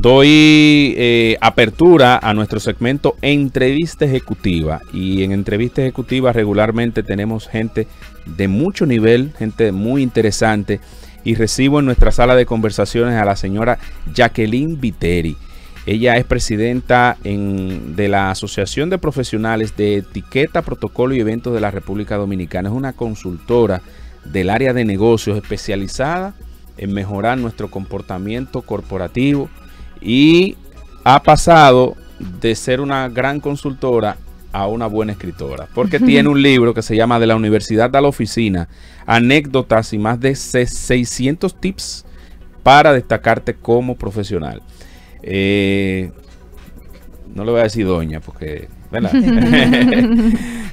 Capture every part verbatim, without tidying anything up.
Doy eh, apertura a nuestro segmento Entrevista Ejecutiva, y en Entrevista Ejecutiva regularmente tenemos gente de mucho nivel, gente muy interesante, y recibo en nuestra sala de conversaciones a la señora Jacqueline Viteri. Ella es presidenta en, de la Asociación de Profesionales de Etiqueta, Protocolo y Eventos de la República Dominicana. Es una consultora del área de negocios especializada en mejorar nuestro comportamiento corporativo, y ha pasado de ser una gran consultora a una buena escritora, porque tiene un libro que se llama De la Universidad a la Oficina, anécdotas y más de seiscientos tips para destacarte como profesional. Eh, no le voy a decir doña, porque... ¿verdad?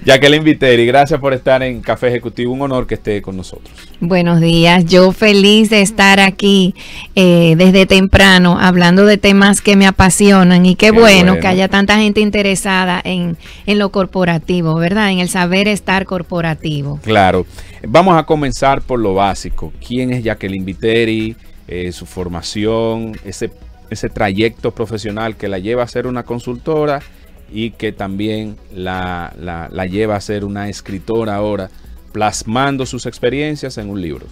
Jacqueline Viteri, gracias por estar en Café Ejecutivo, un honor que esté con nosotros. Buenos días, yo feliz de estar aquí eh, desde temprano hablando de temas que me apasionan, y qué, qué bueno, bueno que haya tanta gente interesada en, en lo corporativo, ¿verdad? En el saber estar corporativo. Claro, vamos a comenzar por lo básico. ¿Quién es Jacqueline Viteri? Eh, su formación, ese, ese trayecto profesional que la lleva a ser una consultora y que también la, la, la lleva a ser una escritora ahora, plasmando sus experiencias en un libro.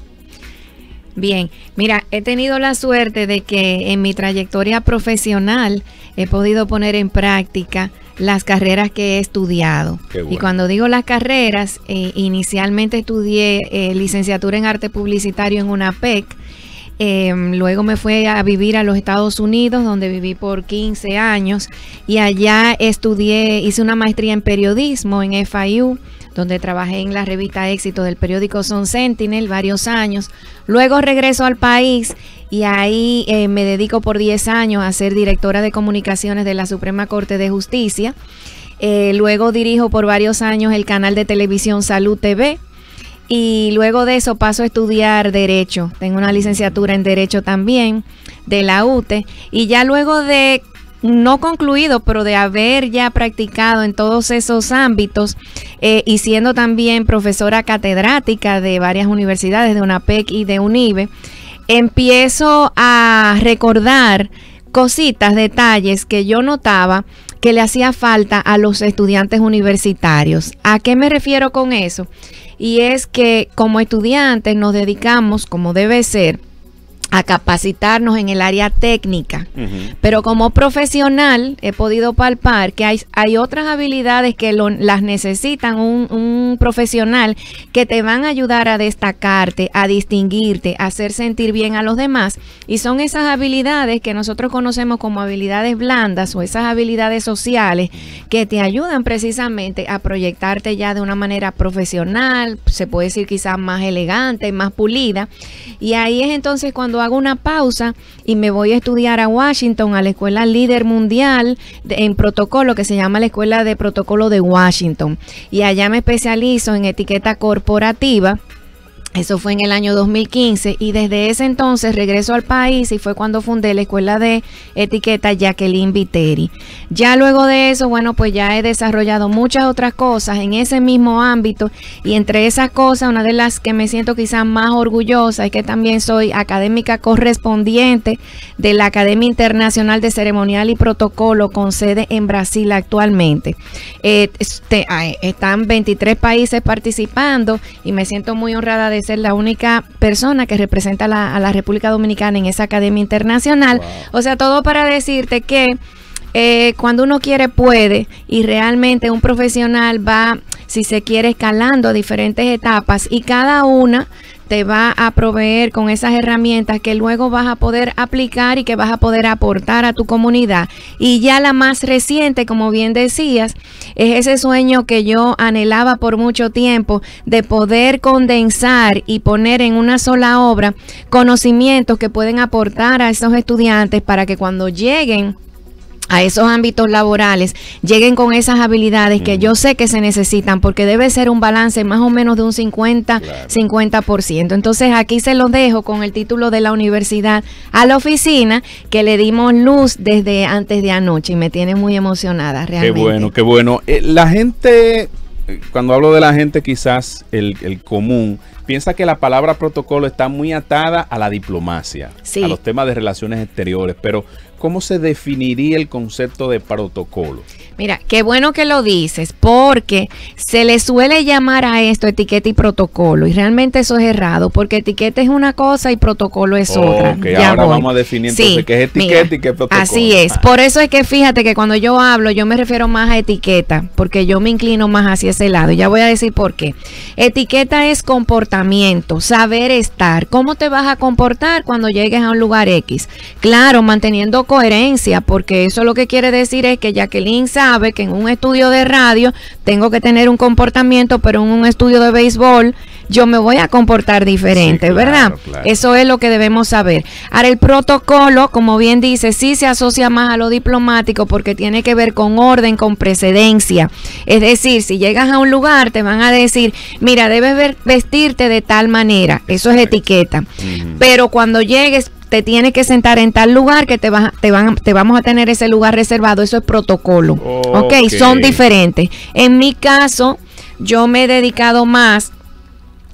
Bien, mira, he tenido la suerte de que en mi trayectoria profesional he podido poner en práctica las carreras que he estudiado. Bueno. Y cuando digo las carreras, eh, inicialmente estudié eh, licenciatura en arte publicitario en UNAPEC. Eh, luego me fui a vivir a los Estados Unidos, donde viví por quince años, y allá estudié, hice una maestría en periodismo en F I U, donde trabajé en la revista Éxito del periódico Sun Sentinel varios años. Luego regreso al país y ahí eh, me dedico por diez años a ser directora de comunicaciones de la Suprema Corte de Justicia. Eh, luego dirijo por varios años el canal de televisión Salud T V. Y luego de eso paso a estudiar Derecho. Tengo una licenciatura en Derecho también de la U T E. Y ya luego de, no concluido, pero de haber ya practicado en todos esos ámbitos eh, y siendo también profesora catedrática de varias universidades, de UNAPEC y de UNIBE, empiezo a recordar cositas, detalles que yo notaba que le hacía falta a los estudiantes universitarios. ¿A qué me refiero con eso? Y es que como estudiantes nos dedicamos, como debe ser, a capacitarnos en el área técnica. Uh-huh. Pero como profesional he podido palpar que hay, hay otras habilidades que lo, las necesitan un, un profesional, que te van a ayudar a destacarte, a distinguirte, a hacer sentir bien a los demás. Y son esas habilidades que nosotros conocemos como habilidades blandas, o esas habilidades sociales que te ayudan precisamente a proyectarte ya de una manera profesional, se puede decir quizás más elegante, más pulida. Y ahí es entonces cuando hago una pausa y me voy a estudiar a Washington, a la escuela líder mundial de, en protocolo, que se llama la Escuela de Protocolo de Washington, y allá me especializo en etiqueta corporativa. Eso fue en el año dos mil quince, y desde ese entonces regreso al país, y fue cuando fundé la Escuela de Etiqueta Jacqueline Viteri. Ya luego de eso, bueno, pues ya he desarrollado muchas otras cosas en ese mismo ámbito, y entre esas cosas, una de las que me siento quizás más orgullosa es que también soy académica correspondiente de la Academia Internacional de Ceremonial y Protocolo, con sede en Brasil actualmente. Eh, este, están veintitrés países participando, y me siento muy honrada de ser la única persona que representa la, a la República Dominicana en esa academia internacional. Wow. O sea, todo para decirte que eh, cuando uno quiere, puede, y realmente un profesional va, si se quiere, escalando a diferentes etapas, y cada una te va a proveer con esas herramientas que luego vas a poder aplicar y que vas a poder aportar a tu comunidad. Y ya la más reciente, como bien decías, es ese sueño que yo anhelaba por mucho tiempo, de poder condensar y poner en una sola obra conocimientos que pueden aportar a esos estudiantes, para que cuando lleguen a esos ámbitos laborales, lleguen con esas habilidades mm. que yo sé que se necesitan, porque debe ser un balance más o menos de un cincuenta por ciento. Claro. cincuenta por ciento. Entonces aquí se los dejo con el título De la Universidad a la Oficina, que le dimos luz desde antes de anoche, y me tiene muy emocionada realmente. Qué bueno, qué bueno. Eh, la gente, cuando hablo de la gente, quizás el, el común piensa que la palabra protocolo está muy atada a la diplomacia, sí, a los temas de relaciones exteriores, pero ¿cómo se definiría el concepto de protocolo? Mira, qué bueno que lo dices, porque se le suele llamar a esto etiqueta y protocolo, y realmente eso es errado, porque etiqueta es una cosa y protocolo es oh, otra. Ok, ya ahora voy. Vamos a definir entonces sí, qué es etiqueta mira, y qué es protocolo. Así es, ah. por eso es que fíjate que cuando yo hablo, yo me refiero más a etiqueta, porque yo me inclino más hacia ese lado, y ya voy a decir por qué. Etiqueta es comportamiento, saber estar, cómo te vas a comportar cuando llegues a un lugar X. Claro, manteniendo coherencia, porque eso lo que quiere decir es que Jacqueline sabe que en un estudio de radio tengo que tener un comportamiento, pero en un estudio de béisbol yo me voy a comportar diferente, sí, claro, ¿verdad? Claro. Eso es lo que debemos saber. Ahora, el protocolo, como bien dice, sí se asocia más a lo diplomático porque tiene que ver con orden, con precedencia. Es decir, si llegas a un lugar te van a decir, mira, debes ver, vestirte de tal manera. Eso es etiqueta. Mm. Pero cuando llegues, te tienes que sentar en tal lugar que te, va, te, van, te vamos a tener ese lugar reservado. Eso es protocolo. Okay. Ok, son diferentes. En mi caso, yo me he dedicado más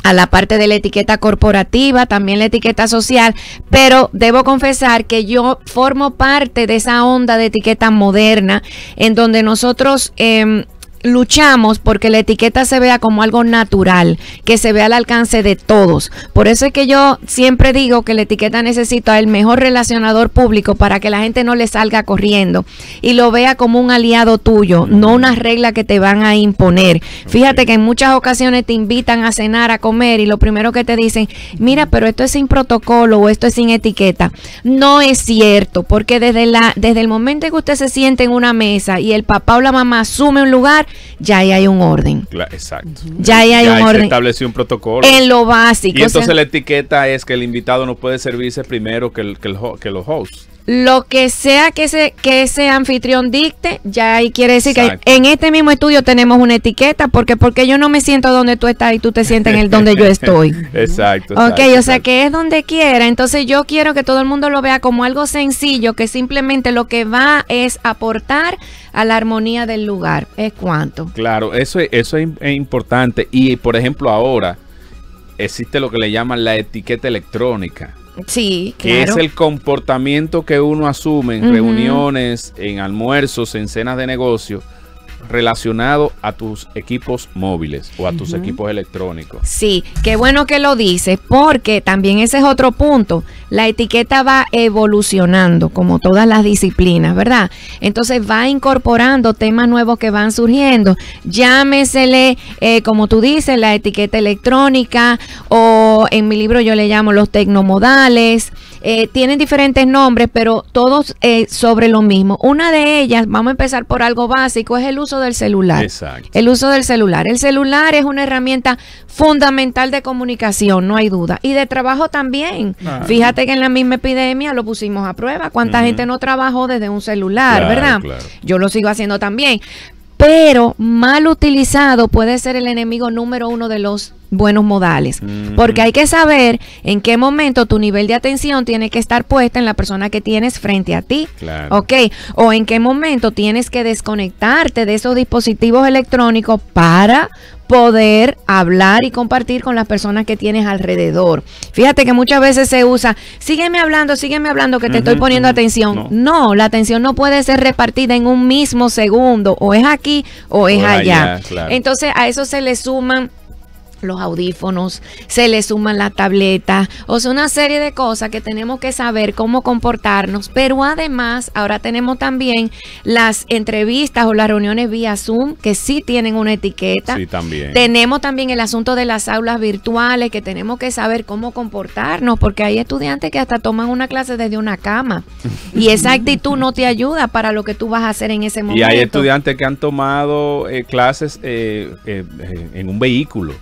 a la parte de la etiqueta corporativa, también la etiqueta social, pero debo confesar que yo formo parte de esa onda de etiqueta moderna en donde nosotros Eh, luchamos porque la etiqueta se vea como algo natural, que se vea al alcance de todos. Por eso es que yo siempre digo que la etiqueta necesita el mejor relacionador público para que la gente no le salga corriendo y lo vea como un aliado tuyo, no una regla que te van a imponer. Fíjate que en muchas ocasiones te invitan a cenar, a comer, y lo primero que te dicen, mira, pero esto es sin protocolo o esto es sin etiqueta. No es cierto, porque desde, la, desde el momento en que usted se siente en una mesa y el papá o la mamá asume un lugar, ya ahí hay un orden. Exacto. Ya ahí hay ya un orden. Se estableció un protocolo. En lo básico. Y entonces o sea, la etiqueta es que el invitado no puede servirse primero que, el, que, el, que los hosts. Lo que sea que ese, que ese anfitrión dicte, ya ahí quiere decir exacto, que en este mismo estudio tenemos una etiqueta, porque porque yo no me siento donde tú estás y tú te sientes en el donde yo estoy. Exacto. Ok, exacto, o sea exacto, que es donde quiera. Entonces yo quiero que todo el mundo lo vea como algo sencillo, que simplemente lo que va es aportar a la armonía del lugar. ¿Es cuánto? Claro, eso, eso es importante. Y por ejemplo ahora existe lo que le llaman la etiqueta electrónica. Sí, claro. Que es el comportamiento que uno asume en uh-huh, reuniones, en almuerzos, en cenas de negocio, relacionado a tus equipos móviles o a tus uh-huh, equipos electrónicos. Sí, qué bueno que lo dices, porque también ese es otro punto. La etiqueta va evolucionando, como todas las disciplinas, ¿verdad? Entonces va incorporando temas nuevos que van surgiendo. Llámesele, eh, como tú dices, la etiqueta electrónica, o en mi libro yo le llamo los tecnomodales. Eh, tienen diferentes nombres, pero todos eh, sobre lo mismo. Una de ellas, vamos a empezar por algo básico, es el uso del celular. Exacto. El uso del celular. El celular es una herramienta fundamental de comunicación, no hay duda. Y de trabajo también. Ah. Fíjate que en la misma epidemia lo pusimos a prueba. ¿Cuánta uh-huh, gente no trabajó desde un celular, claro, verdad? Claro. Yo lo sigo haciendo también. Pero mal utilizado puede ser el enemigo número uno de los buenos modales, mm-hmm, porque hay que saber en qué momento tu nivel de atención tiene que estar puesta en la persona que tienes frente a ti, claro, ok, o en qué momento tienes que desconectarte de esos dispositivos electrónicos para poder hablar y compartir con las personas que tienes alrededor. Fíjate que muchas veces se usa, sígueme hablando, sígueme hablando, que te uh-huh, estoy poniendo uh-huh, atención. No, no, la atención no puede ser repartida en un mismo segundo, o es aquí o es o allá. allá claro. Entonces a eso se le suman los audífonos, se le suman las tabletas, o sea, una serie de cosas que tenemos que saber cómo comportarnos, pero además ahora tenemos también las entrevistas o las reuniones vía Zoom, que sí tienen una etiqueta. Sí, también. Tenemos también el asunto de las aulas virtuales, que tenemos que saber cómo comportarnos, porque hay estudiantes que hasta toman una clase desde una cama, y esa actitud no te ayuda para lo que tú vas a hacer en ese momento. Y hay estudiantes que han tomado eh, clases eh, eh, en un vehículo.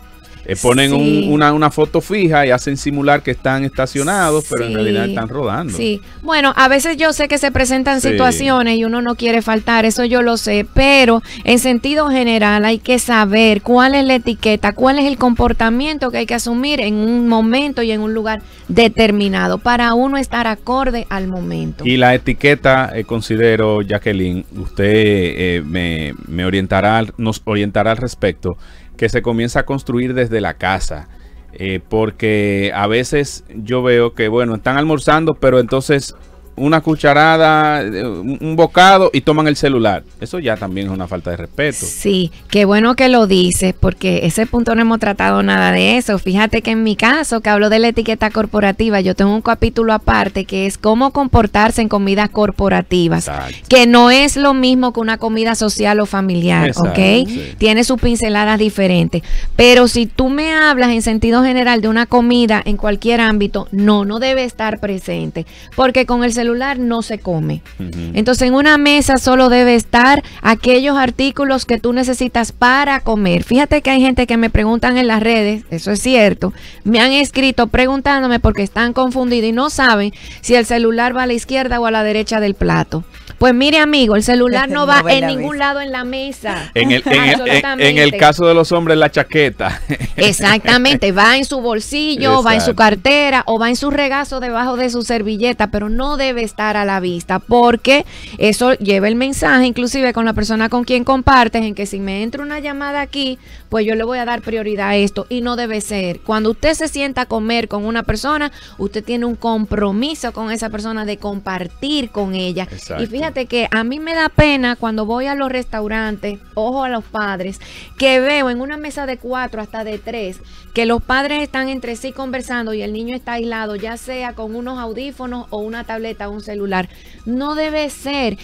Eh, ponen sí, un, una, una foto fija y hacen simular que están estacionados, sí, pero en realidad están rodando. Sí, bueno, a veces yo sé que se presentan sí, situaciones y uno no quiere faltar, eso yo lo sé, pero en sentido general hay que saber cuál es la etiqueta, cuál es el comportamiento que hay que asumir en un momento y en un lugar determinado para uno estar acorde al momento. Y la etiqueta, eh, considero, Jacqueline, usted eh, me, me orientará, nos orientará al respecto, que se comienza a construir desde la casa, eh, porque a veces yo veo que, bueno, están almorzando, pero entonces una cucharada, un bocado y toman el celular. Eso ya también es una falta de respeto. Sí, qué bueno que lo dices, porque ese punto no hemos tratado nada de eso. Fíjate que en mi caso, que hablo de la etiqueta corporativa, yo tengo un capítulo aparte que es cómo comportarse en comidas corporativas. Exacto. Que no es lo mismo que una comida social o familiar. Exacto, ¿ok? Sí. Tiene sus pinceladas diferentes. Pero si tú me hablas en sentido general de una comida en cualquier ámbito, no, no debe estar presente, porque con el celular no se come. Uh-huh. Entonces en una mesa solo debe estar aquellos artículos que tú necesitas para comer. Fíjate que hay gente que me preguntan en las redes, eso es cierto, me han escrito preguntándome porque están confundidos y no saben si el celular va a la izquierda o a la derecha del plato. Pues mire, amigo, el celular no va en ningún lado en la mesa. En el, en, el, en, en el caso de los hombres, la chaqueta. Exactamente, va en su bolsillo, exacto, va en su cartera o va en su regazo debajo de su servilleta, pero no debe estar a la vista porque eso lleva el mensaje, inclusive con la persona con quien compartes, en que si me entra una llamada aquí, pues yo le voy a dar prioridad a esto, y no debe ser. Cuando usted se sienta a comer con una persona, usted tiene un compromiso con esa persona de compartir con ella. Exacto. Y fíjate que a mí me da pena cuando voy a los restaurantes, ojo a los padres, que veo en una mesa de cuatro hasta de tres, que los padres están entre sí conversando y el niño está aislado, ya sea con unos audífonos o una tableta o un celular. No debe ser.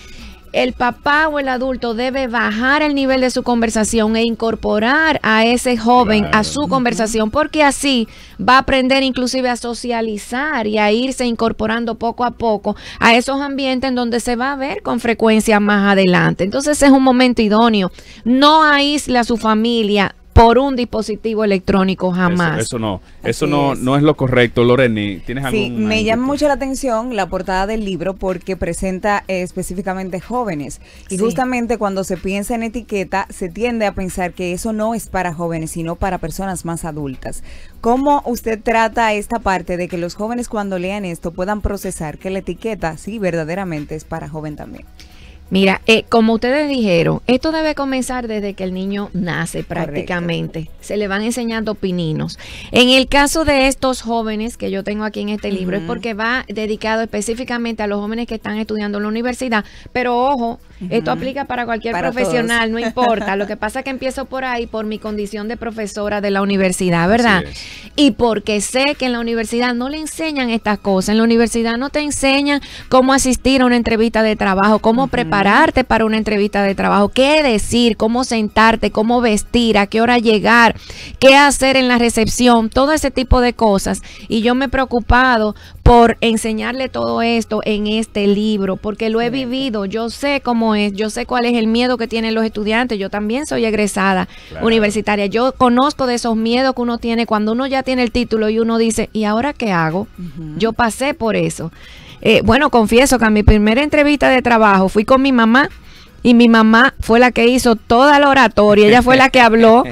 El papá o el adulto debe bajar el nivel de su conversación e incorporar a ese joven, claro, a su conversación, porque así va a aprender inclusive a socializar y a irse incorporando poco a poco a esos ambientes en donde se va a ver con frecuencia más adelante. Entonces es un momento idóneo. No aísle a su familia por un dispositivo electrónico, jamás. Eso, eso no, eso no, es. no es lo correcto. Loreni, ¿tienes algún? Sí, me inquietud? llama mucho la atención la portada del libro porque presenta eh, específicamente jóvenes. Y sí, justamente cuando se piensa en etiqueta, se tiende a pensar que eso no es para jóvenes, sino para personas más adultas. ¿Cómo usted trata esta parte de que los jóvenes cuando lean esto puedan procesar que la etiqueta sí verdaderamente es para joven también? Mira, eh, como ustedes dijeron, esto debe comenzar desde que el niño nace prácticamente. Correcto. Se le van enseñando pininos. En el caso de estos jóvenes que yo tengo aquí en este libro, uh-huh, es porque va dedicado específicamente a los jóvenes que están estudiando en la universidad. Pero ojo, uh-huh, esto aplica para cualquier para profesional, todos, no importa. Lo que pasa es que empiezo por ahí por mi condición de profesora de la universidad, ¿verdad? Y porque sé que en la universidad no le enseñan estas cosas. En la universidad no te enseñan cómo asistir a una entrevista de trabajo, cómo, uh-huh, preparar para una entrevista de trabajo, qué decir, cómo sentarte, cómo vestir, a qué hora llegar, qué hacer en la recepción, todo ese tipo de cosas. Y yo me he preocupado por enseñarle todo esto en este libro, porque lo he vivido, yo sé cómo es, yo sé cuál es el miedo que tienen los estudiantes. Yo también soy egresada, claro, universitaria, yo conozco de esos miedos que uno tiene cuando uno ya tiene el título y uno dice, ¿y ahora qué hago? Uh-huh. Yo pasé por eso. Eh, bueno, confieso que en mi primera entrevista de trabajo fui con mi mamá y mi mamá fue la que hizo toda la oratoria, ella fue la que habló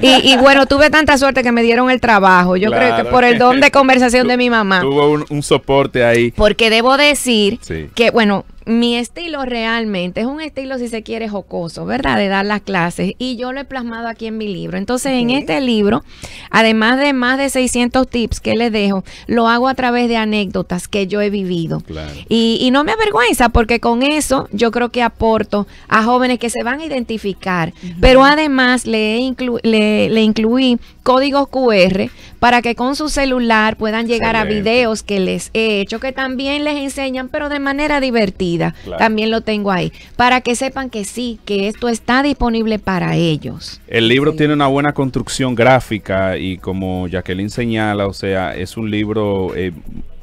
y, y bueno, tuve tanta suerte que me dieron el trabajo, yo claro, creo que por el don de conversación de mi mamá. Tuvo un, un soporte ahí. Porque debo decir, sí, que bueno, mi estilo realmente es un estilo, si se quiere, jocoso, ¿verdad? De dar las clases, y yo lo he plasmado aquí en mi libro. Entonces, okay, en este libro, además de más de seiscientos tips que les dejo, lo hago a través de anécdotas que yo he vivido. Claro. Y, y no me avergüenza, porque con eso yo creo que aporto a jóvenes que se van a identificar. Uh-huh. Pero además le, inclu le, le incluí códigos cu erre para que con su celular puedan llegar, excelente, a videos que les he hecho, que también les enseñan, pero de manera divertida. Claro. También lo tengo ahí, para que sepan que sí, que esto está disponible para ellos. El libro, sí, tiene una buena construcción gráfica y como Jacqueline señala, o sea, es un libro eh,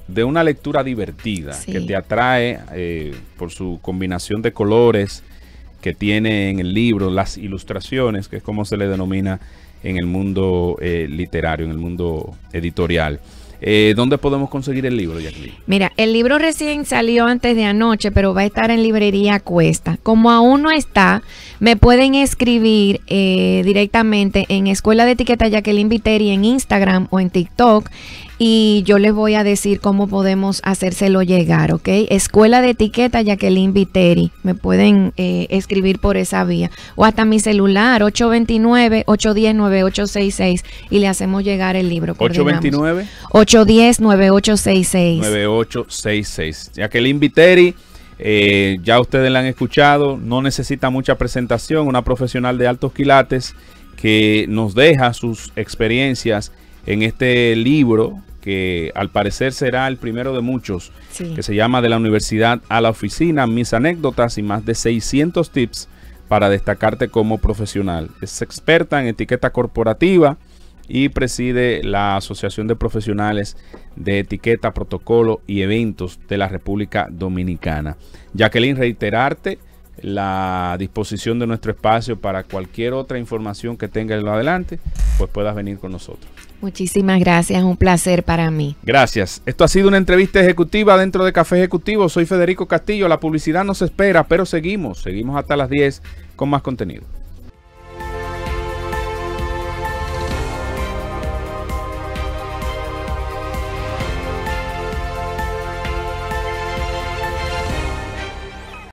de una lectura divertida, sí, que te atrae eh, por su combinación de colores que tiene en el libro, las ilustraciones, que es como se le denomina en el mundo eh, literario, en el mundo editorial. Eh, ¿Dónde podemos conseguir el libro, Jacqueline? Mira, el libro recién salió antes de anoche, pero va a estar en librería Cuesta. Como aún no está, me pueden escribir eh, directamente en Escuela de Etiqueta Jacqueline Viteri en Instagram o en TikTok. y yo les voy a decir cómo podemos hacérselo llegar, ¿ok? Escuela de Etiqueta Jacqueline Viteri, me pueden eh, escribir por esa vía, o hasta mi celular ocho dos nueve, ocho uno cero, nueve ocho seis seis y le hacemos llegar el libro. ocho dos nueve, ocho uno cero, nueve ocho seis seis. nueve ocho seis seis. Jacqueline Viteri. Eh, ya ustedes la han escuchado, no necesita mucha presentación, una profesional de altos quilates que nos deja sus experiencias en este libro que al parecer será el primero de muchos, sí, que se llama De la Universidad a la Oficina, mis anécdotas y más de seiscientos tips para destacarte como profesional. Es experta en etiqueta corporativa y preside la Asociación de Profesionales de Etiqueta, Protocolo y Eventos de la República Dominicana. Jacqueline, reiterarte la disposición de nuestro espacio para cualquier otra información que tengas en lo adelante, pues puedas venir con nosotros. Muchísimas gracias, un placer para mí. Gracias. Esto ha sido una entrevista ejecutiva dentro de Café Ejecutivo. Soy Federico Castillo, la publicidad nos espera, pero seguimos, seguimos hasta las diez con más contenido.